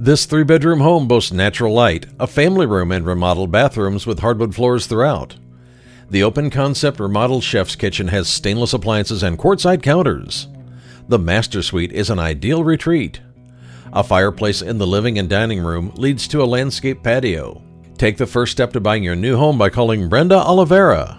This three-bedroom home boasts natural light, a family room, and remodeled bathrooms with hardwood floors throughout. The open-concept remodeled chef's kitchen has stainless appliances and quartzite counters. The master suite is an ideal retreat. A fireplace in the living and dining room leads to a landscape patio. Take the first step to buying your new home by calling Brenda Oliveira.